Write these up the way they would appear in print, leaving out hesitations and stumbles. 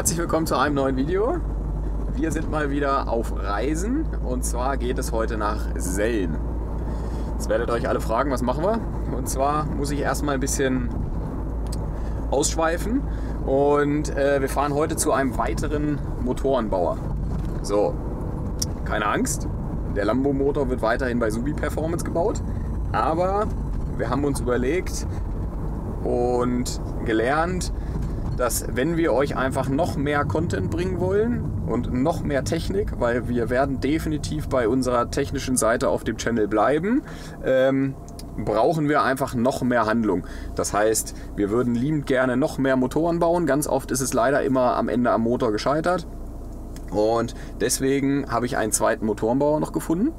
Herzlich willkommen zu einem neuen Video. Wir sind mal wieder auf Reisen und zwar geht es heute nach Selm. Jetzt werdet ihr euch alle fragen, was machen wir? Und zwar muss ich erstmal ein bisschen ausschweifen und wir fahren heute zu einem weiteren Motorenbauer. So, keine Angst, der Lambo-Motor wird weiterhin bei Subi Performance gebaut, aber wir haben uns überlegt und gelernt, dass wenn wir euch einfach noch mehr Content bringen wollen und noch mehr Technik, weil wir werden definitiv bei unserer technischen Seite auf dem Channel bleiben, brauchen wir einfach noch mehr Handlung. Das heißt, wir würden liebend gerne noch mehr Motoren bauen. Ganz oft ist es leider immer am Ende am Motor gescheitert. Und deswegen habe ich einen zweiten Motorenbauer noch gefunden,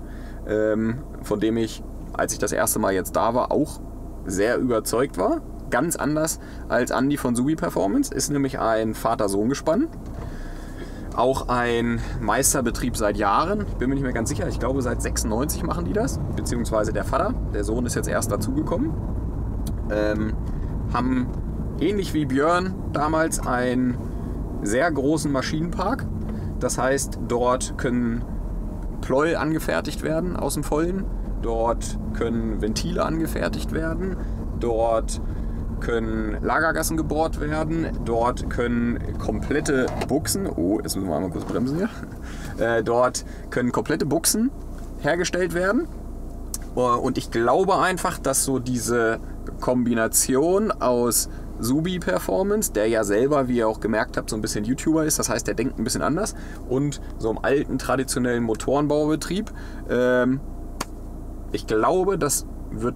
von dem ich, als ich das erste Mal jetzt da war, auch sehr überzeugt war. Ganz anders als Andy von Subi Performance, ist nämlich ein Vater-Sohn-Gespann, auch ein Meisterbetrieb seit Jahren, ich bin mir nicht mehr ganz sicher, ich glaube seit 96 machen die das, beziehungsweise der Vater, der Sohn ist jetzt erst dazugekommen, haben ähnlich wie Björn damals einen sehr großen Maschinenpark, das heißt dort können Pleuel angefertigt werden aus dem Vollen, dort können Ventile angefertigt werden, dort können Lagergassen gebohrt werden, dort können komplette Buchsen, oh, jetzt müssen wir einmal kurz bremsen hier, dort können komplette Buchsen hergestellt werden und ich glaube einfach, dass so diese Kombination aus Subi Performance, der ja selber, wie ihr auch gemerkt habt, so ein bisschen YouTuber ist, das heißt, der denkt ein bisschen anders und so im alten, traditionellen Motorenbaubetrieb, ich glaube, das wird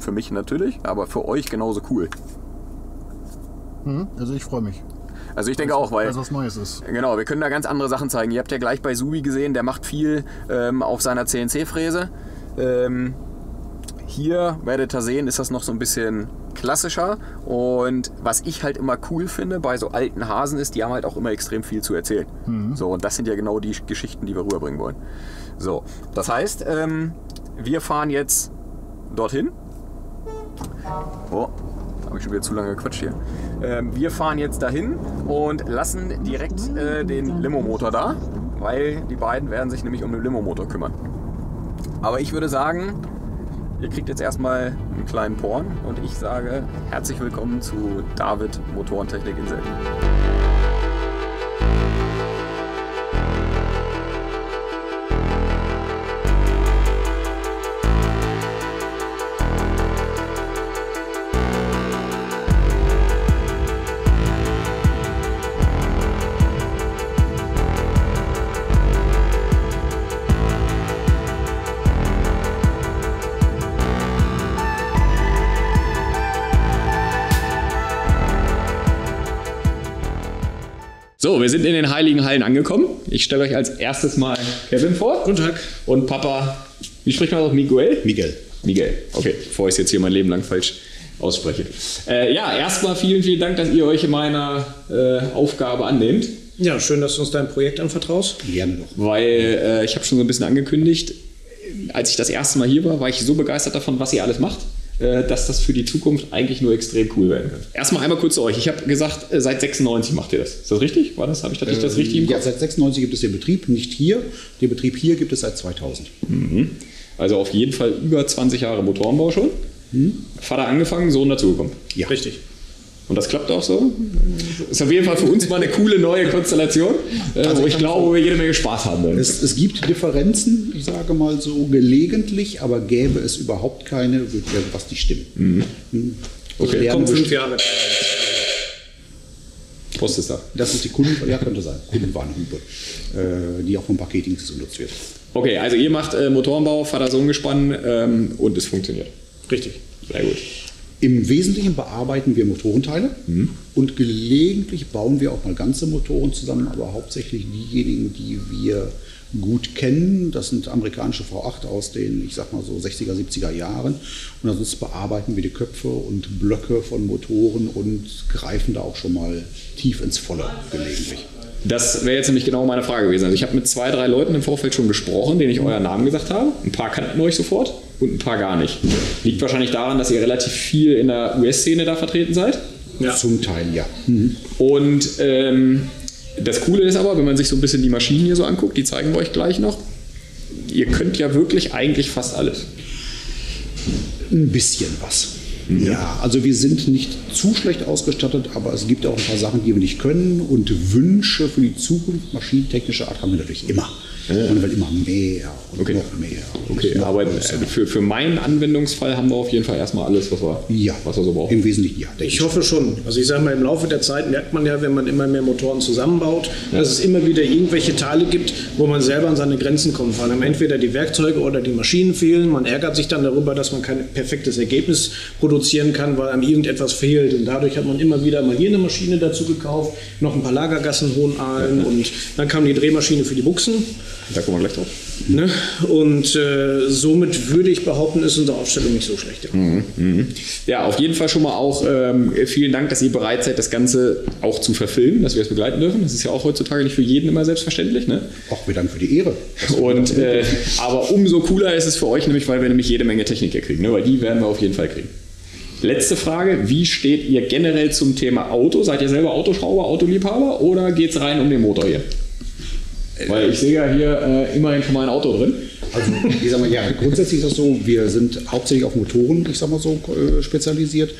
für mich natürlich, aber für euch genauso cool. Also ich freue mich. Also ich denke auch, weil was Neues ist. Genau, wir können da ganz andere Sachen zeigen. Ihr habt ja gleich bei Subi gesehen, der macht viel auf seiner CNC-Fräse. Hier werdet ihr sehen, ist das noch so ein bisschen klassischer. Und was ich halt immer cool finde bei so alten Hasen ist, die haben halt auch immer extrem viel zu erzählen. So, und das sind ja genau die Geschichten, die wir rüberbringen wollen. So, das heißt, wir fahren jetzt dorthin. Oh, habe ich schon wieder zu lange gequatscht hier. Wir fahren jetzt dahin und lassen direkt den Limo-Motor da, weil die beiden werden sich nämlich um den Limo-Motor kümmern. Aber ich würde sagen, ihr kriegt jetzt erstmal einen kleinen Porn und ich sage herzlich willkommen zu David Motorentechnik in Selm. So, wir sind in den Heiligen Hallen angekommen. Ich stelle euch als erstes mal Kevin vor. Guten Tag. Und Papa, wie spricht man das? Miguel? Miguel. Miguel, okay, bevor ich es jetzt hier mein Leben lang falsch ausspreche. Ja, erstmal vielen, vielen Dank, dass ihr euch meiner Aufgabe annehmt. Ja, schön, dass du uns dein Projekt anvertraust. Gerne noch. Weil ich habe schon so ein bisschen angekündigt, als ich das erste Mal hier war, war ich so begeistert davon, was ihr alles macht, dass das für die Zukunft eigentlich nur extrem cool werden kann. Erstmal einmal kurz zu euch. Ich habe gesagt, seit 96 macht ihr das. Ist das richtig? War das? Habe ich das richtig im Kopf? Ja, seit 96 gibt es den Betrieb, nicht hier. Den Betrieb hier gibt es seit 2000. Mhm. Also auf jeden Fall über 20 Jahre Motorenbau schon. Mhm. Vater angefangen, Sohn dazugekommen. Ja. Richtig. Und das klappt auch so. Ist auf jeden Fall für uns mal eine coole neue Konstellation, also wo ich glaube, wo wir jede Menge Spaß haben werden. Es gibt Differenzen, ich sage mal so gelegentlich, aber gäbe es überhaupt keine, würde irgendwas nicht stimmen. Okay, kommt 5 Jahre. Prost ist da. Das ist die Kunden, ja, könnte sein, Kundenwarnhupe, die auch vom Paketdienst genutzt wird. Okay, also ihr macht Motorenbau, Vater-Sohn-Gespann und es funktioniert. Richtig. Sehr gut. Im Wesentlichen bearbeiten wir Motorenteile und gelegentlich bauen wir auch mal ganze Motoren zusammen, aber hauptsächlich diejenigen, die wir gut kennen. Das sind amerikanische V8 aus den, ich sag mal so 60er, 70er Jahren. Und ansonsten bearbeiten wir die Köpfe und Blöcke von Motoren und greifen da auch schon mal tief ins Volle gelegentlich. Das wäre jetzt nämlich genau meine Frage gewesen. Also ich habe mit 2, 3 Leuten im Vorfeld schon gesprochen, denen ich euren Namen gesagt habe. Ein paar kannten euch sofort und ein paar gar nicht. Liegt wahrscheinlich daran, dass ihr relativ viel in der US-Szene da vertreten seid. Ja. Zum Teil, ja. Und Das Coole ist aber, wenn man sich so ein bisschen die Maschinen hier so anguckt, die zeigen wir euch gleich noch, ihr könnt ja wirklich eigentlich fast alles. Ein bisschen was. Mhm. Ja, also wir sind nicht zu schlecht ausgestattet, aber es gibt auch ein paar Sachen, die wir nicht können, und Wünsche für die Zukunft maschinentechnischer Art haben wir natürlich immer. Ja. Man will immer mehr und okay. noch mehr. Okay, noch aber für meinen Anwendungsfall haben wir auf jeden Fall erstmal alles, was wir so brauchen. Im Wesentlichen ja. Ich hoffe schon. Also ich sage mal, im Laufe der Zeit merkt man ja, wenn man immer mehr Motoren zusammenbaut, ja. dass es immer wieder irgendwelche Teile gibt, wo man selber an seine Grenzen kommt. Weil entweder die Werkzeuge oder die Maschinen fehlen. Man ärgert sich dann darüber, dass man kein perfektes Ergebnis produzieren kann, weil einem irgendetwas fehlt. Und dadurch hat man immer wieder mal hier eine Maschine dazu gekauft, noch ein paar Lagergassen, Hohenalen, ja. und dann kam die Drehmaschine für die Buchsen. Da kommen wir gleich drauf. Ne? Und somit würde ich behaupten, ist unsere Aufstellung nicht so schlecht. Ja, ja, auf jeden Fall schon mal auch vielen Dank, dass ihr bereit seid, das Ganze auch zu verfilmen, dass wir es begleiten dürfen. Das ist ja auch heutzutage nicht für jeden immer selbstverständlich. Ne? Auch wir danken für die Ehre. Und, aber umso cooler ist es für euch, nämlich, weil wir nämlich jede Menge Techniker kriegen. Ne? Weil die werden wir auf jeden Fall kriegen. Letzte Frage, wie steht ihr generell zum Thema Auto? Seid ihr selber Autoschrauber, Autoliebhaber, oder geht es rein um den Motor hier? Weil ich sehe ja hier immerhin schon mal ein Auto drin. Also ich sag mal, ja, grundsätzlich ist das so, wir sind hauptsächlich auf Motoren, ich sag mal so, spezialisiert.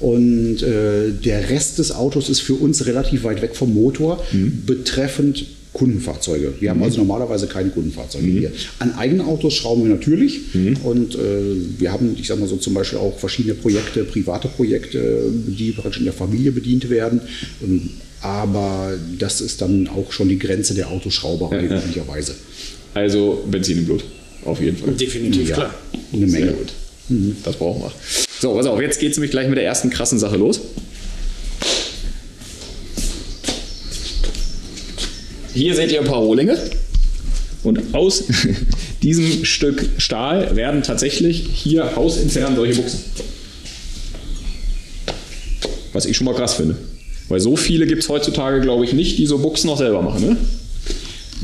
Und der Rest des Autos ist für uns relativ weit weg vom Motor, betreffend Kundenfahrzeuge. Wir haben also normalerweise keine Kundenfahrzeuge hier. An eigenen Autos schrauben wir natürlich. Und wir haben, ich sag mal so, zum Beispiel auch verschiedene Projekte, private Projekte, die praktisch in der Familie bedient werden. Und aber das ist dann auch schon die Grenze der Autoschrauber, möglicherweise. Also Benzin im Blut, auf jeden Fall. Definitiv, ja, klar. Eine Menge. Sehr gut. Das brauchen wir. So, pass auf, jetzt geht es nämlich gleich mit der ersten krassen Sache los. Hier seht ihr ein paar Rohlinge. Und aus diesem Stück Stahl werden tatsächlich hier hausintern solche Buchsen. Was ich schon mal krass finde. Weil so viele gibt es heutzutage, glaube ich, nicht, die so Buchsen noch selber machen, ne?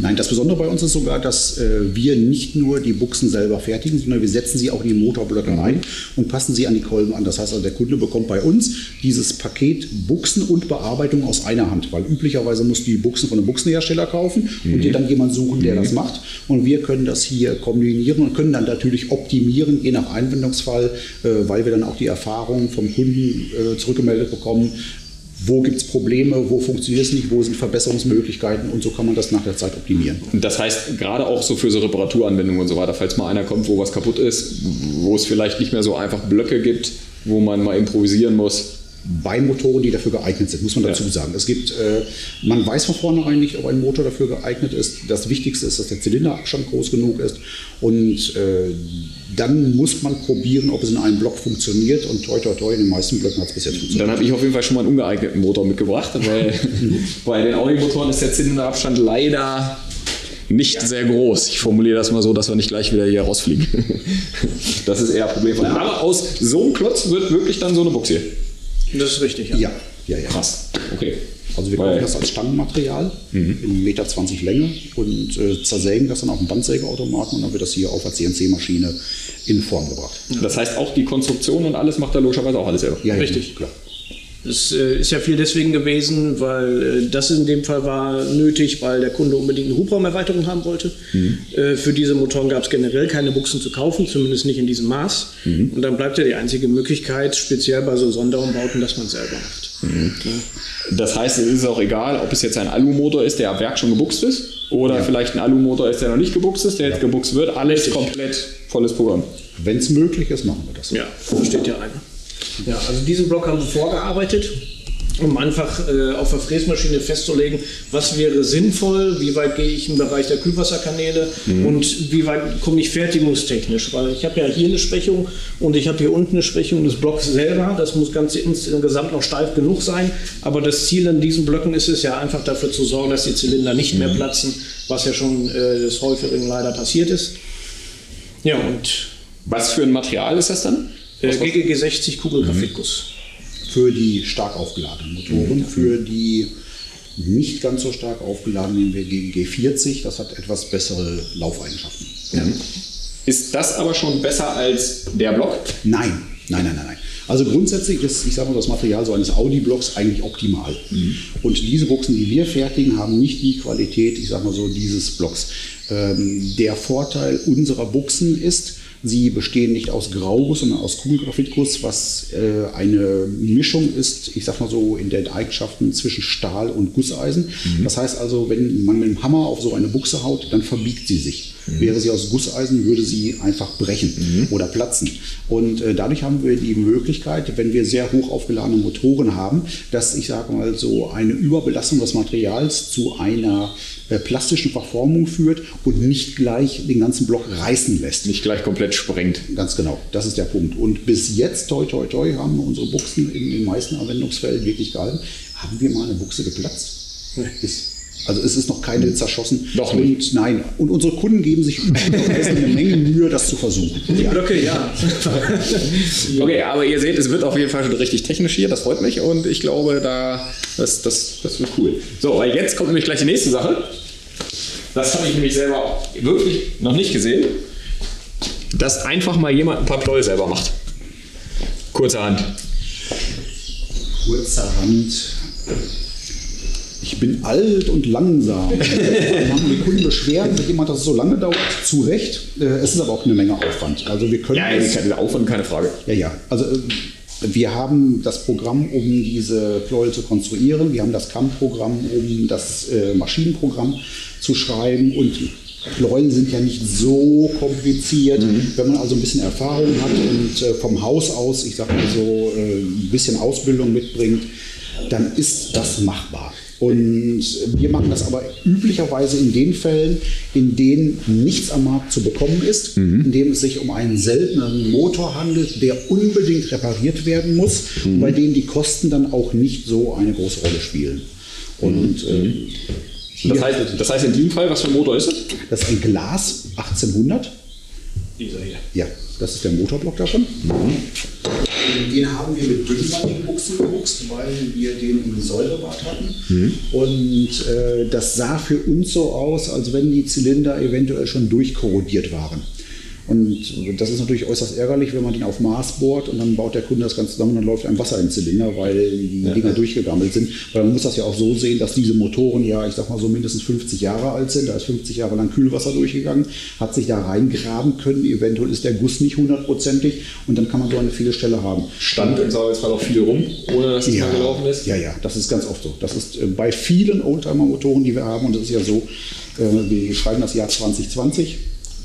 Nein, das Besondere bei uns ist sogar, dass wir nicht nur die Buchsen selber fertigen, sondern wir setzen sie auch in die Motorblöcke rein und passen sie an die Kolben an. Das heißt also, der Kunde bekommt bei uns dieses Paket Buchsen und Bearbeitung aus einer Hand, weil üblicherweise musst du die Buchsen von einem Buchsenhersteller kaufen und dir dann jemanden suchen, der das macht. Und wir können das hier kombinieren und können dann natürlich optimieren, je nach Anwendungsfall, weil wir dann auch die Erfahrung vom Kunden zurückgemeldet bekommen. Wo gibt es Probleme, wo funktioniert es nicht, wo sind Verbesserungsmöglichkeiten, und so kann man das nach der Zeit optimieren. Das heißt, gerade auch so für so Reparaturanwendungen und so weiter, falls mal einer kommt, wo was kaputt ist, wo es vielleicht nicht mehr so einfach Blöcke gibt, wo man mal improvisieren muss. Bei Motoren, die dafür geeignet sind, muss man dazu sagen. Es gibt, man weiß von vornherein nicht, ob ein Motor dafür geeignet ist. Das Wichtigste ist, dass der Zylinderabstand groß genug ist, und dann muss man probieren, ob es in einem Block funktioniert, und toi toi toi, in den meisten Blöcken hat es bis jetzt funktioniert. Dann habe ich auf jeden Fall schon mal einen ungeeigneten Motor mitgebracht, weil bei den Audi-Motoren ist der Zylinderabstand leider nicht sehr groß. Ich formuliere das mal so, dass wir nicht gleich wieder hier rausfliegen. Das ist eher ein Problem. Aber aus so einem Klotz wird wirklich dann so eine Box hier. Das ist richtig, ja. Ja, ja, ja. Krass. Okay. Also wir kaufen das als Stangenmaterial in 1,20 m Länge und zersägen das dann auf einen Bandsägeautomaten, und dann wird das hier auf der CNC-Maschine in Form gebracht. Das heißt, auch die Konstruktion und alles macht er logischerweise auch alles selber. Ja, richtig, klar. Es ist ja viel deswegen gewesen, weil das in dem Fall war nötig, weil der Kunde unbedingt eine Hubraumerweiterung haben wollte. Für diese Motoren gab es generell keine Buchsen zu kaufen, zumindest nicht in diesem Maß. Und dann bleibt ja die einzige Möglichkeit, speziell bei so Sonderumbauten, dass man es selber macht. Ja. Das heißt, es ist auch egal, ob es jetzt ein Alumotor ist, der ab Werk schon gebuchst ist, oder vielleicht ein Alumotor ist, der noch nicht gebuchst ist, der jetzt gebuchst wird. Alles komplett volles Programm. Wenn es möglich ist, machen wir das. Ja, da steht ja einer. Ja, also diesen Block haben wir vorgearbeitet, um einfach auf der Fräsmaschine festzulegen, was wäre sinnvoll, wie weit gehe ich im Bereich der Kühlwasserkanäle und wie weit komme ich fertigungstechnisch, weil ich habe ja hier eine Schwächung und ich habe hier unten eine Schwächung des Blocks selber, das muss ganz insgesamt noch steif genug sein, aber das Ziel an diesen Blöcken ist es ja einfach dafür zu sorgen, dass die Zylinder nicht mehr platzen, was ja schon des Häufigen leider passiert ist. Ja, und was für ein Material ist das dann? GGG 60 Kugelgraphitguss. Für die stark aufgeladenen Motoren, für die nicht ganz so stark aufgeladenen nehmen wir GGG 40, das hat etwas bessere Laufeigenschaften. Ist das aber schon besser als der Block? Nein, nein, nein, nein. Also grundsätzlich ist, ich sage mal, das Material so eines Audi-Blocks eigentlich optimal. Mhm. Und diese Buchsen, die wir fertigen, haben nicht die Qualität, ich sage mal so, dieses Blocks. Der Vorteil unserer Buchsen ist, sie bestehen nicht aus Grauguss, sondern aus Kugelgraphitguss, was eine Mischung ist, ich sag mal so, in den Eigenschaften zwischen Stahl und Gusseisen. Mhm. Das heißt also, wenn man mit dem Hammer auf so eine Buchse haut, dann verbiegt sie sich. Mhm. Wäre sie aus Gusseisen, würde sie einfach brechen, mhm, oder platzen. Und dadurch haben wir die Möglichkeit, wenn wir sehr hoch aufgeladene Motoren haben, dass, ich sage mal so, eine Überbelastung des Materials zu einer plastischen Verformung führt und nicht gleich den ganzen Block reißen lässt. Nicht gleich komplett sprengt. Ganz genau, das ist der Punkt. Und bis jetzt, toi toi toi, haben wir unsere Buchsen in den meisten Anwendungsfällen wirklich gehalten. Haben wir mal eine Buchse geplatzt? Also es ist noch keine zerschossen. Doch nicht. Nein. Und unsere Kunden geben sich eine Menge Mühe, das zu versuchen. Ja. Okay, ja. Okay, aber ihr seht, es wird auf jeden Fall schon richtig technisch hier. Das freut mich und ich glaube, das wird cool. So, weil jetzt kommt nämlich gleich die nächste Sache. Das habe ich nämlich selber wirklich noch nicht gesehen. Dass einfach mal jemand ein paar Pleu selber macht. Kurzerhand. Kurzerhand. Ich bin alt und langsam. Wir haben die Kunden beschweren, dass jemand das so lange dauert, zu Recht. Es ist aber auch eine Menge Aufwand. Also wir können ja, der Aufwand, keine Frage. Ja, ja. Also wir haben das Programm, um diese Pleuel zu konstruieren. Wir haben das CAM-Programm, um das Maschinenprogramm zu schreiben. Und Pleuel sind ja nicht so kompliziert. Mhm. Wenn man also ein bisschen Erfahrung hat und vom Haus aus, ich sag mal so, ein bisschen Ausbildung mitbringt, dann ist das machbar. Und wir machen das aber üblicherweise in den Fällen, in denen nichts am Markt zu bekommen ist, mhm, in dem es sich um einen seltenen Motor handelt, der unbedingt repariert werden muss, mhm, bei dem die Kosten dann auch nicht so eine große Rolle spielen. Und das heißt in diesem Fall, was für ein Motor ist es? Das ist ein Glas 1800. Dieser hier. Ja, das ist der Motorblock davon. Mhm. Den haben wir mit dünnwandigen Buchsen gebuchst, weil wir den im Säurebad hatten. Mhm. Und das sah für uns so aus, als wenn die Zylinder eventuell schon durchkorrodiert waren. Und das ist natürlich äußerst ärgerlich, wenn man den auf Maß bohrt und dann baut der Kunde das Ganze zusammen und dann läuft ein Wasser im Zylinder, weil die Dinger durchgegammelt sind. Weil man muss das ja auch so sehen, dass diese Motoren ja, ich sag mal so, mindestens 50 Jahre alt sind. Da ist 50 Jahre lang Kühlwasser durchgegangen, hat sich da reingraben können. Eventuell ist der Guss nicht hundertprozentig und dann kann man so eine viele Stelle haben. Stand im Zweifelsfall auch viel rum, ohne dass es mal gelaufen ist? Ja, ja, das ist ganz oft so. Das ist bei vielen Oldtimer-Motoren, die wir haben, und das ist ja so, wir schreiben das Jahr 2020.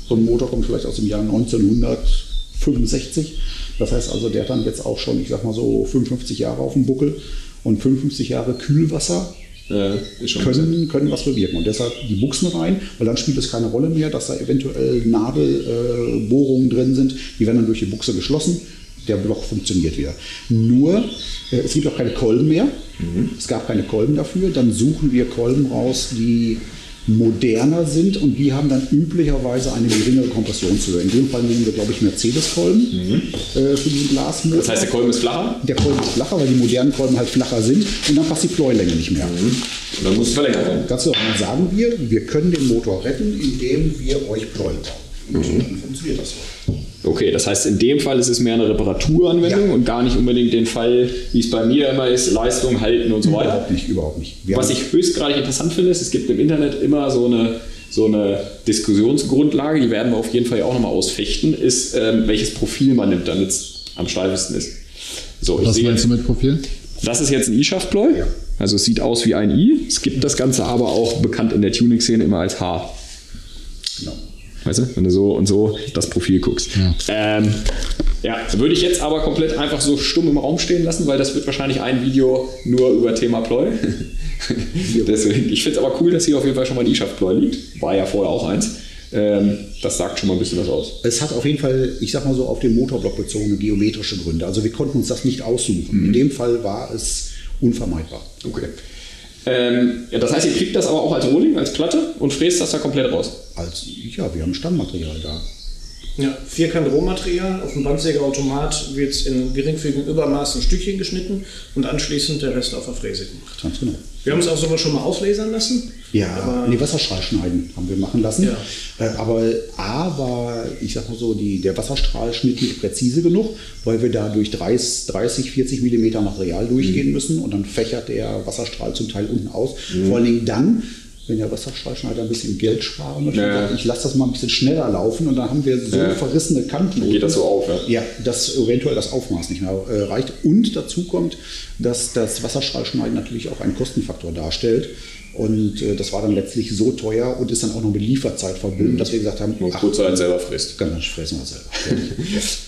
So ein Motor kommt vielleicht aus dem Jahr 1965. Das heißt also, der hat dann jetzt auch schon, ich sag mal so, 55 Jahre auf dem Buckel. Und 55 Jahre Kühlwasser können was bewirken. Und deshalb die Buchsen rein, weil dann spielt es keine Rolle mehr, dass da eventuell Nadelbohrungen drin sind. Die werden dann durch die Buchse geschlossen. Der Block funktioniert wieder. Nur, es gibt auch keine Kolben mehr. Mhm. Es gab keine Kolben dafür. Dann suchen wir Kolben raus, die moderner sind, und die haben dann üblicherweise eine geringere Kompressionshöhe. In dem Fall nehmen wir, glaube ich, Mercedes-Kolben, mhm, für diesen Glasmotor. Das heißt, der Kolben ist flacher? Der Kolben ist flacher, weil die modernen Kolben halt flacher sind, und dann passt die Pleulänge nicht mehr. Mhm. Und dann muss es verlängert werden. Ganz genau. Dann sagen wir, wir können den Motor retten, indem wir euch Pleuel bauen. Und dann funktioniert das auch. Okay, das heißt, in dem Fall ist es mehr eine Reparaturanwendung und gar nicht unbedingt den Fall, wie es bei mir immer ist, Leistung halten und so weiter. Überhaupt nicht, überhaupt nicht. Was ich höchstgradig interessant finde, ist, es gibt im Internet immer so eine Diskussionsgrundlage, die werden wir auf jeden Fall auch nochmal ausfechten, ist, welches Profil man nimmt, damit es am steifesten ist. So, was meinst du mit Profil? Das ist jetzt ein I-Schaftpleu, also es sieht aus wie ein I. Es gibt das Ganze aber auch bekannt in der Tuning-Szene immer als H. Genau. Weißt du, wenn du so und so das Profil guckst. Ja. Würde ich jetzt aber komplett einfach so stumm im Raum stehen lassen, weil das wird wahrscheinlich ein Video nur über Thema Pleu. Deswegen, ich finde es aber cool, dass hier auf jeden Fall schon mal ein I-Schaftpleu liegt. War ja vorher auch eins. Das sagt schon mal ein bisschen was aus. Es hat auf jeden Fall, ich sag mal so, auf den Motorblock bezogene geometrische Gründe. Also wir konnten uns das nicht aussuchen. Mhm. In dem Fall war es unvermeidbar. Okay. Das heißt, ihr kriegt das aber auch als Rohling, als Platte, und fräst das da komplett raus? Wir haben Stammmaterial da. Ja, Vierkant Rohmaterial, auf dem Bandsägeautomat wird es in geringfügigem Übermaß in Stückchen geschnitten und anschließend der Rest auf der Fräse gemacht. Ganz genau. Wir haben es auch sogar schon mal auslasern lassen. Ja, nee, Wasserstrahl schneiden haben wir machen lassen. Ja. Aber A war, ich sag mal so, der Wasserstrahlschnitt nicht präzise genug, weil wir da durch 30, 40 mm Material durchgehen müssen und dann fächert der Wasserstrahl zum Teil unten aus. Mhm. Vor allem dann, wenn der Wasserstrahlschneider ein bisschen Geld sparen möchte, ich lasse das mal ein bisschen schneller laufen und dann haben wir so verrissene Kanten. Dann geht das so auf, ja? Ja, dass eventuell das Aufmaß nicht mehr reicht. Und dazu kommt, dass das Wasserstrahlschneiden natürlich auch einen Kostenfaktor darstellt. Und das war dann letztlich so teuer und ist dann auch noch mit Lieferzeit verbunden, dass wir gesagt haben, ach, gut, so selber frisst. Dann fressen wir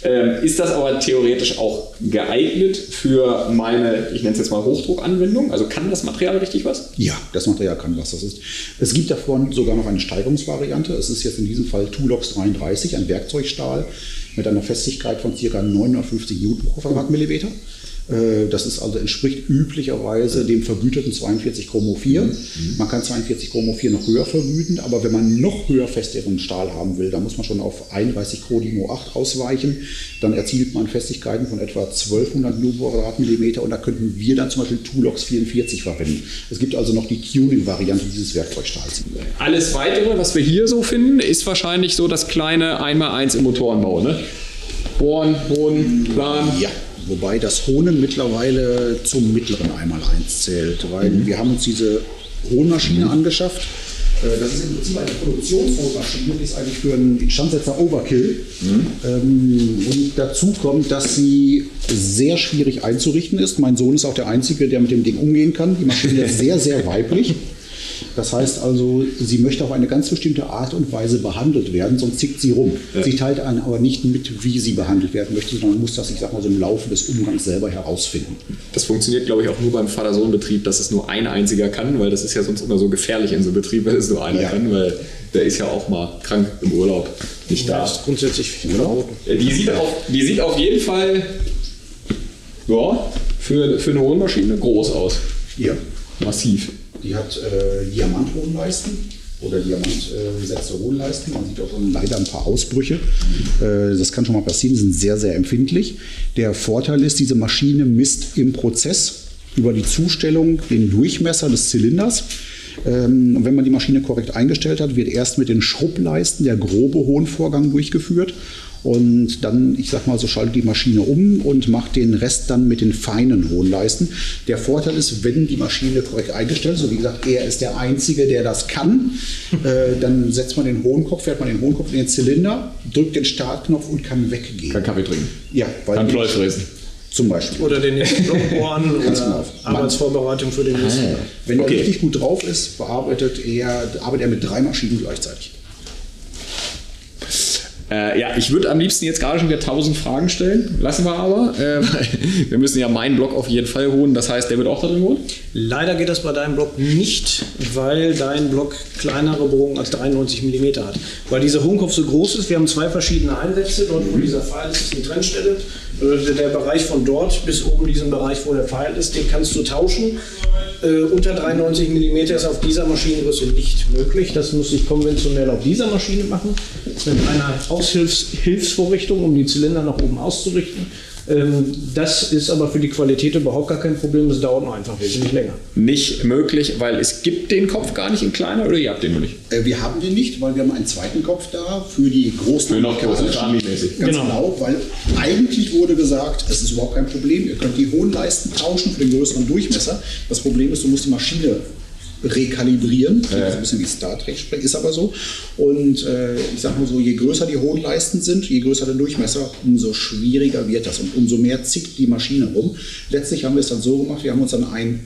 selber. Ist das aber theoretisch auch geeignet für meine, ich nenne es jetzt mal Hochdruckanwendung? Also kann das Material richtig was? Ja, das Material kann was. Das ist. Es gibt davon sogar noch eine Steigerungsvariante. Es ist jetzt in diesem Fall Toolox 33, ein Werkzeugstahl mit einer Festigkeit von ca. 950 Newton pro Quadratmillimeter. Das ist also entspricht üblicherweise dem vergüteten 42 CrMo4. Man kann 42 CrMo4 noch höher vergüten, aber wenn man noch höher festeren Stahl haben will, dann muss man schon auf 31 CrNiMo8 ausweichen. Dann erzielt man Festigkeiten von etwa 1200 Newton pro Quadratmillimeter und da könnten wir dann zum Beispiel Toolox 44 verwenden. Es gibt also noch die Tuning-Variante dieses Werkzeugstahls. Alles Weitere, was wir hier so finden, ist wahrscheinlich so das kleine 1x1 im Motorenbau, ne? Bohren, Boden, Plan. Ja. Wobei das Hohnen mittlerweile zum mittleren 1x1 zählt, weil wir haben uns diese Hohnmaschine angeschafft. Das ist im Prinzip eine Produktionshohnmaschine, die ist eigentlich für einen Instandsetzer Overkill. Und dazu kommt, dass sie sehr schwierig einzurichten ist. Mein Sohn ist auch der Einzige, der mit dem Ding umgehen kann. Die Maschine ist sehr, sehr weiblich. Das heißt also, sie möchte auf eine ganz bestimmte Art und Weise behandelt werden, sonst zickt sie rum. Ja. Sie teilt einen aber nicht mit, wie sie behandelt werden möchte, sondern muss das, ich sag mal, so im Laufe des Umgangs selber herausfinden. Das funktioniert, glaube ich, auch nur beim Vater-Sohn-Betrieb, dass es nur ein einziger kann, weil das ist ja sonst immer so gefährlich in so einem Betrieb, wenn es nur einer kann, weil der ist ja auch mal krank im Urlaub, nicht da. Das ist grundsätzlich viel verboten. Die sieht auf jeden Fall für eine Hohlmaschine groß aus. Ja. Massiv. Die hat Diamanthohnleisten oder Diamantbesetzte Hohnleisten. Man sieht auch leider ein paar Ausbrüche. Das kann schon mal passieren, die sind sehr, sehr empfindlich. Der Vorteil ist, diese Maschine misst im Prozess über die Zustellung den Durchmesser des Zylinders. Und wenn man die Maschine korrekt eingestellt hat, wird erst mit den Schrubbleisten der grobe Hohnvorgang durchgeführt. Und dann, ich sag mal so, schaltet die Maschine um und macht den Rest dann mit den feinen Hohnleisten. Der Vorteil ist, wenn die Maschine korrekt eingestellt ist, so wie gesagt, er ist der Einzige, der das kann, dann setzt man den Hohnkopf, fährt man den Hohnkopf in den Zylinder, drückt den Startknopf und kann weggehen. Kann Kaffee trinken. Ja, weil kann Fleisch fressen. Zum Beispiel. Oder den nächsten Blockbohren oder Arbeitsvorbereitung für den nächsten. Wenn er richtig gut drauf ist, arbeitet er mit 3 Maschinen gleichzeitig. Ja, ich würde am liebsten jetzt gerade schon wieder 1000 Fragen stellen, lassen wir aber. Wir müssen ja meinen Blog auf jeden Fall holen, das heißt, der wird auch da drin wohnen? Leider geht das bei deinem Blog nicht, weil dein Blog kleinere Bohrungen als 93 mm hat. Weil dieser Hohnkopf so groß ist, wir haben 2 verschiedene Einsätze, dort wo dieser Pfeil ist, ist eine Trennstelle. Der Bereich von dort bis oben, diesen Bereich, wo der Pfeil ist, den kannst du tauschen. Unter 93 mm ist auf dieser Maschinengröße nicht möglich. Das muss ich konventionell auf dieser Maschine machen, mit einer Aushilfsvorrichtung, um die Zylinder nach oben auszurichten. Das ist aber für die Qualität überhaupt gar kein Problem, das dauert nur einfach wesentlich länger. Nicht möglich, weil es gibt den Kopf gar nicht in kleiner, oder ihr habt den noch nicht? Wir haben den nicht, weil wir haben einen zweiten Kopf da für die großen Army-mäßig. Ganz genau, weil eigentlich wurde gesagt, es ist überhaupt kein Problem, ihr könnt die hohen Leisten tauschen für den größeren Durchmesser. Das Problem ist, du musst die Maschine rekalibrieren, ein bisschen wie Star Trek ist aber so. Und ich sag mal so, je größer die Hohnleisten sind, je größer der Durchmesser, umso schwieriger wird das und umso mehr zickt die Maschine rum. Letztlich haben wir es dann so gemacht, wir haben uns dann einen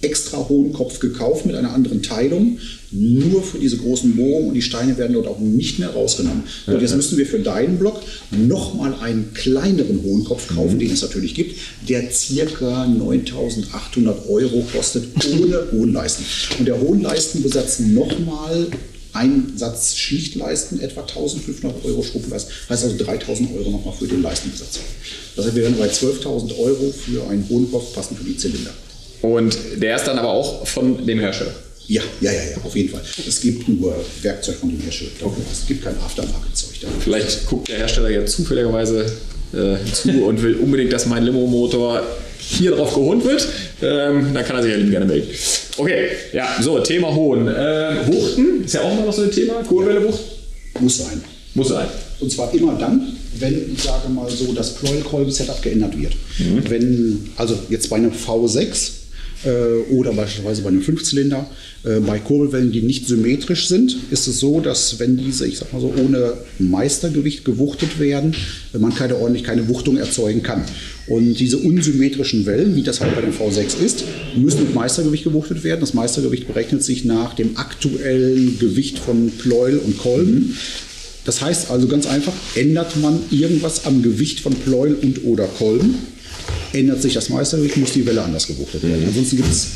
extra hohen Kopf gekauft mit einer anderen Teilung, nur für diese großen Bohrungen und die Steine werden dort auch nicht mehr rausgenommen. Und jetzt müssen wir für deinen Block nochmal einen kleineren hohen Kopf kaufen, den es natürlich gibt, der ca. 9.800 € kostet, ohne Hohnleisten. Und der Hohnleistenbesatz nochmal ein Satz Schichtleisten, etwa 1.500 € Schrubbleisten, heißt also 3.000 € nochmal für den Leistenbesatz. Das heißt, wir werden bei 12.000 € für einen hohen Kopf passen für die Zylinder. Und der ist dann aber auch von dem Hersteller? Ja, auf jeden Fall. Es gibt nur Werkzeug von dem Hersteller. Okay. Es gibt kein Aftermarket-Zeug. Vielleicht guckt der Hersteller ja zufälligerweise zu und will unbedingt, dass mein Limo-Motor hier drauf geholt wird. Dann kann er sich ja lieben gerne melden. Okay, ja, so, Thema Hohn. Wuchten ist ja auch mal noch so ein Thema. Kurbelwelle, Wucht? Muss sein. Muss sein. Und zwar immer dann, wenn, ich sage mal so, das Pleuel-Kolben-Setup geändert wird. Mhm. Wenn, also jetzt bei einem V6 oder beispielsweise bei einem Fünfzylinder, bei Kurbelwellen, die nicht symmetrisch sind, ist es so, dass wenn diese, ich sag mal so, ohne Meistergewicht gewuchtet werden, man keine Wuchtung erzeugen kann. Und diese unsymmetrischen Wellen, wie das halt bei dem V6 ist, müssen mit Meistergewicht gewuchtet werden. Das Meistergewicht berechnet sich nach dem aktuellen Gewicht von Pleuel und Kolben. Das heißt also ganz einfach, ändert man irgendwas am Gewicht von Pleuel und oder Kolben, ändert sich das Meistergewicht, muss die Welle anders gewuchtet werden. Ansonsten gibt es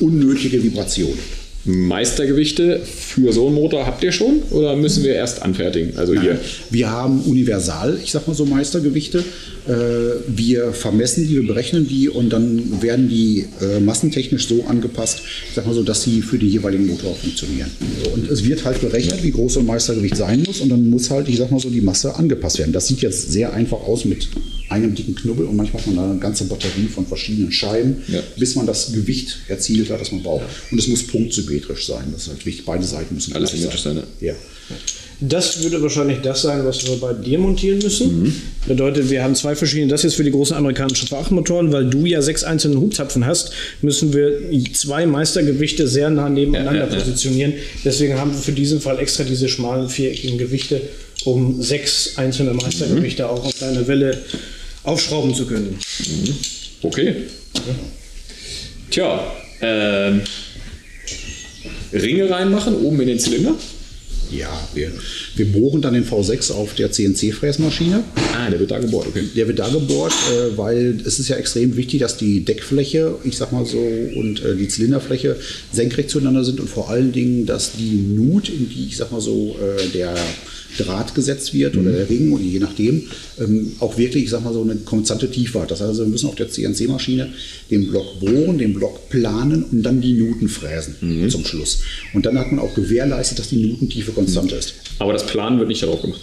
unnötige Vibrationen. Meistergewichte für so einen Motor habt ihr schon oder müssen wir erst anfertigen? Also hier. Wir haben universal, ich sag mal so, Meistergewichte. Wir vermessen die, wir berechnen die und dann werden die massentechnisch so angepasst, ich sag mal so, dass sie für den jeweiligen Motor funktionieren. Und es wird halt berechnet, wie groß so ein Meistergewicht sein muss und dann muss halt, ich sag mal so, die Masse angepasst werden. Das sieht jetzt sehr einfach aus mit einem dicken Knubbel und manchmal hat man eine ganze Batterie von verschiedenen Scheiben, ja, bis man das Gewicht erzielt hat, das man braucht. Und es muss punktsymmetrisch sein, das ist halt wichtig, beide Seiten müssen alles symmetrisch sein. Ja. Das würde wahrscheinlich das sein, was wir bei dir montieren müssen. Mhm. Bedeutet, wir haben zwei verschiedene, das jetzt für die großen amerikanischen V8-Motoren, weil du ja 6 einzelne Hubzapfen hast, müssen wir 2 Meistergewichte sehr nah nebeneinander positionieren. Deswegen haben wir für diesen Fall extra diese schmalen, viereckigen Gewichte, um 6 einzelne Meistergewichte auch auf deine Welle aufschrauben zu können. Okay. Ja. Tja, Ringe reinmachen, oben in den Zylinder? Ja, wir bohren dann den V6 auf der CNC-Fräsmaschine. Ah, der wird da gebohrt, okay. Der wird da gebohrt, weil es ist ja extrem wichtig, dass die Deckfläche, ich sag mal so, und die Zylinderfläche senkrecht zueinander sind und vor allen Dingen, dass die Nut, in die, ich sag mal so, der Draht gesetzt wird oder der Ring und je nachdem auch wirklich, ich sag mal so, eine konstante Tiefe hat. Das heißt, wir müssen auf der CNC-Maschine den Block bohren, den Block planen und dann die Nuten fräsen zum Schluss. Und dann hat man auch gewährleistet, dass die Nutentiefe konstant ist. Aber das Planen wird nicht darauf gemacht?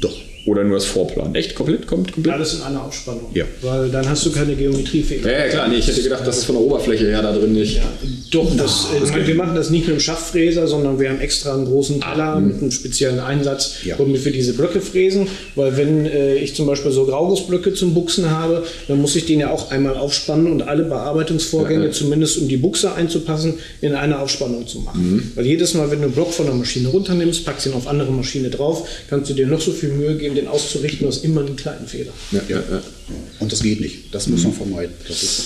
Doch. Oder nur das Vorplan? Echt? Komplett? Alles in einer Aufspannung. Ja. Weil dann hast du keine Geometriefähigkeit. Ja, klar. Nee, ich hätte gedacht, das ist von der Oberfläche her da drin nicht. Ja, doch, wir machen das nicht mit einem Schafffräser, sondern wir haben extra einen großen Teller mit einem speziellen Einsatz, wo wir für diese Blöcke fräsen. Weil wenn ich zum Beispiel so Graugussblöcke zum Buchsen habe, dann muss ich den ja auch einmal aufspannen und alle Bearbeitungsvorgänge, zumindest um die Buchse einzupassen, in einer Aufspannung zu machen. Weil jedes Mal, wenn du einen Block von der Maschine runternimmst, packst ihn auf andere Maschine drauf, kannst du dir noch so viel Mühe geben, den auszurichten, aus immer einen kleinen Fehler. Ja. Und das geht nicht. Das muss man vermeiden. Das ist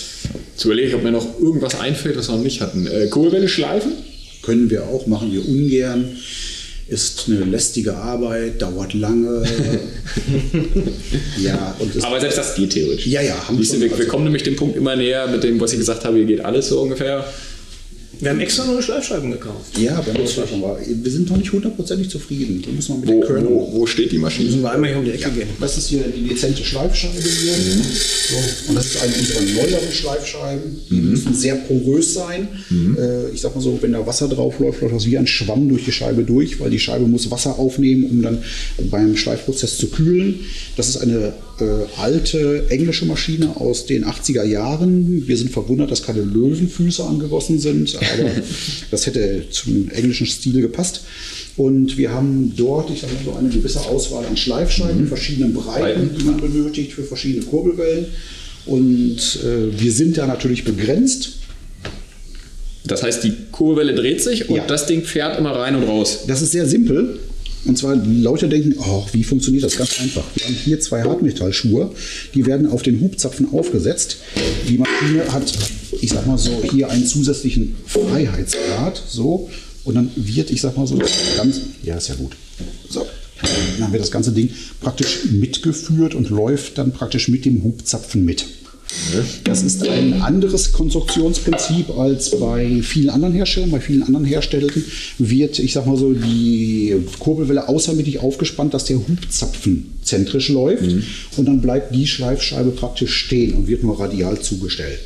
zu überlegen, ob mir noch irgendwas einfällt, was wir noch nicht hatten. Kurbelwelle schleifen? Können wir auch, machen wir ungern. Ist eine lästige Arbeit, dauert lange. Aber selbst das geht theoretisch. Ja. Wir kommen nämlich dem Punkt immer näher mit dem, was ich gesagt habe, hier geht alles so ungefähr. Wir haben extra neue Schleifscheiben gekauft. Ja, wir haben neue Schleifscheiben. Wir sind noch nicht hundertprozentig zufrieden. Müssen wir mit den Körnern wo steht die Maschine? Müssen wir einmal hier um die Ecke gehen. Das ist hier die dezente Schleifscheibe hier. So. Und das ist eine unserer neueren Schleifscheiben. Die müssen sehr porös sein. Ich sag mal so, wenn da Wasser drauf läuft, läuft das wie ein Schwamm durch die Scheibe durch, weil die Scheibe muss Wasser aufnehmen, um dann beim Schleifprozess zu kühlen. Das ist eine alte englische Maschine aus den 80er Jahren. Wir sind verwundert, dass keine Löwenfüße angegossen sind, aber das hätte zum englischen Stil gepasst. Und wir haben dort, ich sage mal so, eine gewisse Auswahl an Schleifscheiben in verschiedenen Breiten, die man benötigt für verschiedene Kurbelwellen. Und wir sind da natürlich begrenzt. Das heißt, die Kurbelwelle dreht sich und das Ding fährt immer rein und raus. Das ist sehr simpel. Und zwar, Leute denken, wie funktioniert das? Ganz einfach. Wir haben hier 2 Hartmetallschuhe, die werden auf den Hubzapfen aufgesetzt. Die Maschine hat, ich sag mal so, hier einen zusätzlichen Freiheitsgrad. So. Und dann wird, ich sag mal so, ist ja gut. So. Dann haben wir das ganze Ding praktisch mitgeführt und läuft dann praktisch mit dem Hubzapfen mit. Das ist ein anderes Konstruktionsprinzip als bei vielen anderen Herstellern. Bei vielen anderen Herstellern wird, ich sag mal so, die Kurbelwelle außermittig aufgespannt, dass der Hubzapfen zentrisch läuft und dann bleibt die Schleifscheibe praktisch stehen und wird nur radial zugestellt.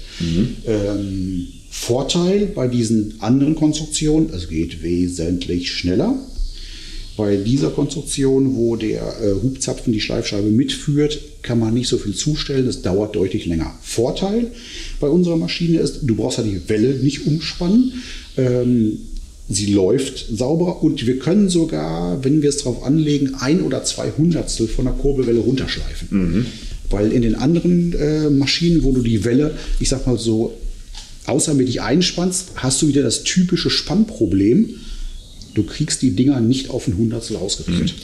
Vorteil bei diesen anderen Konstruktionen, es geht wesentlich schneller. Bei dieser Konstruktion, wo der Hubzapfen die Schleifscheibe mitführt, kann man nicht so viel zustellen. Das dauert deutlich länger. Vorteil bei unserer Maschine ist, du brauchst ja die Welle nicht umspannen. Sie läuft sauber und wir können sogar, wenn wir es drauf anlegen, 1 oder 2 Hundertstel von der Kurbelwelle runterschleifen. Mhm. Weil in den anderen Maschinen, wo du die Welle, ich sag mal so, außermäßig einspannst, hast du wieder das typische Spannproblem. Du kriegst die Dinger nicht auf ein Hundertstel ausgerichtet.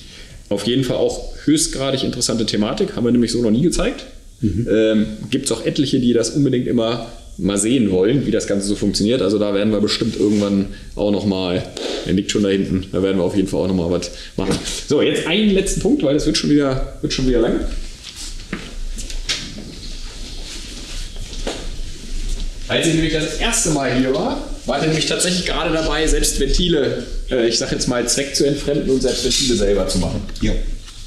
Auf jeden Fall auch höchstgradig interessante Thematik, haben wir nämlich so noch nie gezeigt. Mhm. Gibt es auch etliche, die das unbedingt immer mal sehen wollen, wie das Ganze so funktioniert. Also da werden wir bestimmt irgendwann auch nochmal, der liegt schon da hinten, da werden wir auf jeden Fall auch nochmal was machen. So, jetzt einen letzten Punkt, weil das wird schon wieder lang. Als ich nämlich das erste Mal hier war, war ich nämlich tatsächlich gerade dabei, selbst Ventile, ich sag jetzt mal, Zweck zu entfremden und selbst Ventile selber zu machen. Ja,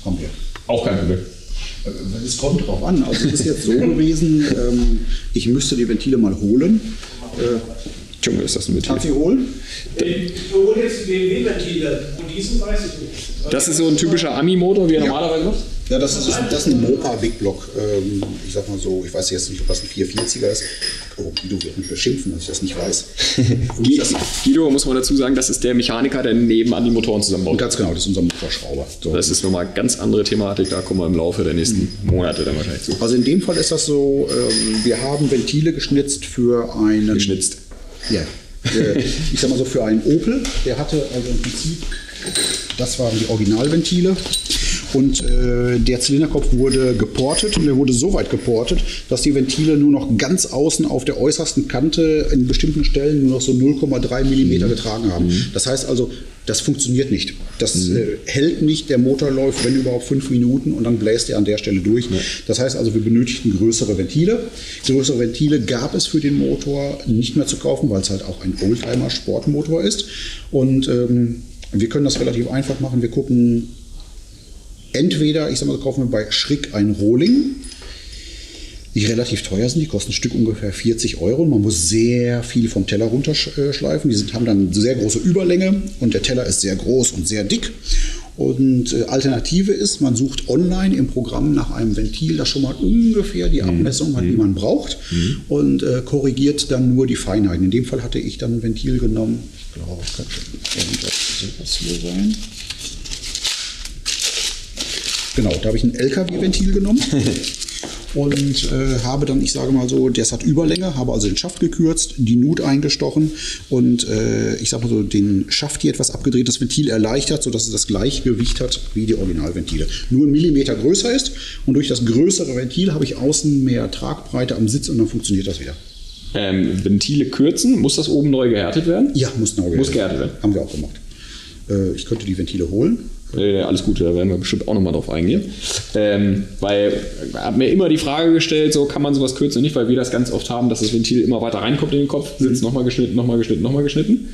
kommen wir. Auch kein Problem. Es kommt drauf an. Also es ist jetzt so gewesen, ich müsste die Ventile mal holen. Junge, ist das ein Ventil? Kannst du die holen? Du holst jetzt BMW-Ventile. Und diesen weiß ich nicht. Das ist so ein typischer Ami-Motor, wie er normalerweise macht? Ja, das ist ein Mopa Big Block. Ich sag mal so, ich weiß jetzt nicht, ob das ein 440er ist. Oh, Guido wird mich beschimpfen, dass ich das nicht weiß. Guido, muss man dazu sagen, das ist der Mechaniker, der nebenan die Motoren zusammenbaut. Ganz genau, das ist unser Motorschrauber. So. Das ist nochmal eine ganz andere Thematik, da kommen wir im Laufe der nächsten Monate dann wahrscheinlich zu. Also in dem Fall ist das so, wir haben Ventile geschnitzt für einen... Geschnitzt? Ja. Ich sag mal so, für einen Opel. Der hatte also im Prinzip, das waren die Originalventile. Und der Zylinderkopf wurde geportet und der wurde so weit geportet, dass die Ventile nur noch ganz außen auf der äußersten Kante in bestimmten Stellen nur noch so 0,3 mm getragen haben. Mhm. Das heißt also, das funktioniert nicht. Das hält nicht, der Motor läuft, wenn überhaupt 5 Minuten und dann bläst er an der Stelle durch. Ja. Das heißt also, wir benötigten größere Ventile. Größere Ventile gab es für den Motor nicht mehr zu kaufen, weil es halt auch ein Oldtimer-Sportmotor ist. Und wir können das relativ einfach machen. Wir gucken... Entweder, ich sag mal, kaufen wir bei Schrick ein Rohling, die relativ teuer sind, die kosten ein Stück ungefähr 40 €. Man muss sehr viel vom Teller runterschleifen. Die haben dann sehr große Überlänge und der Teller ist sehr groß und sehr dick. Und Alternative ist, man sucht online im Programm nach einem Ventil, das schon mal ungefähr die Abmessung hat, die man braucht, und korrigiert dann nur die Feinheiten. In dem Fall hatte ich dann ein Ventil genommen. Ich glaube, das kann schon irgendwas hier sein. Genau, da habe ich ein LKW-Ventil genommen und habe dann, ich sage mal so, das hat Überlänge, habe also den Schaft gekürzt, die Nut eingestochen und ich sage mal so, den Schaft hier etwas abgedreht, das Ventil erleichtert, sodass es das gleiche Gewicht hat wie die Originalventile. Nur 1 mm größer ist und durch das größere Ventil habe ich außen mehr Tragbreite am Sitz und dann funktioniert das wieder. Ventile kürzen, muss das oben neu gehärtet werden? Ja, muss neu gehärtet werden. Haben wir auch gemacht. Ich könnte die Ventile holen. Alles gut, da werden wir bestimmt auch nochmal drauf eingehen. Weil ich habe mir immer die Frage gestellt, so kann man sowas kürzen oder nicht, weil wir das ganz oft haben, dass das Ventil immer weiter reinkommt in den Kopf, sitzt nochmal geschnitten.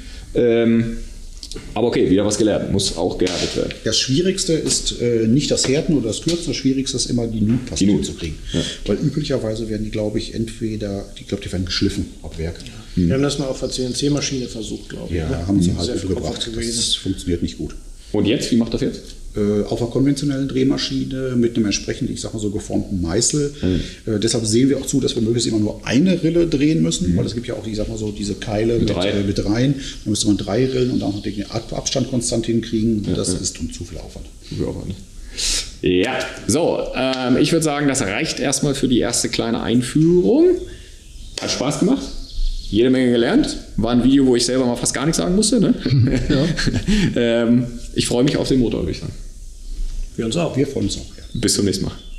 Aber okay, wieder was gelernt, muss auch gehärtet werden. Das Schwierigste ist nicht das Härten oder das Kürzen, das Schwierigste ist immer die Nut passend zu kriegen. Ja. Weil üblicherweise werden die, glaube ich, die werden geschliffen ab Werk. Ja. Wir haben das mal auf der CNC-Maschine versucht, glaube ich. Ja, ne? Haben sie halt übergebracht. Das funktioniert nicht gut. Und jetzt? Wie macht das jetzt? Auf einer konventionellen Drehmaschine mit einem entsprechend, ich sag mal so, geformten Meißel. Deshalb sehen wir auch zu, dass wir möglichst immer nur eine Rille drehen müssen, weil es gibt ja auch, ich sag mal so, diese Keile mit Reihen. Da müsste man 3 Rillen und dann noch den Abstand konstant hinkriegen. Ja, das ist zu viel Aufwand. Ja, so. Ich würde sagen, das reicht erstmal für die erste kleine Einführung. Hat Spaß gemacht. Jede Menge gelernt. War ein Video, wo ich selber mal fast gar nichts sagen musste. Ne? Ja. Ich freue mich auf den Motor, würde ich sagen. Wir freuen uns auch. Ja. Bis zum nächsten Mal.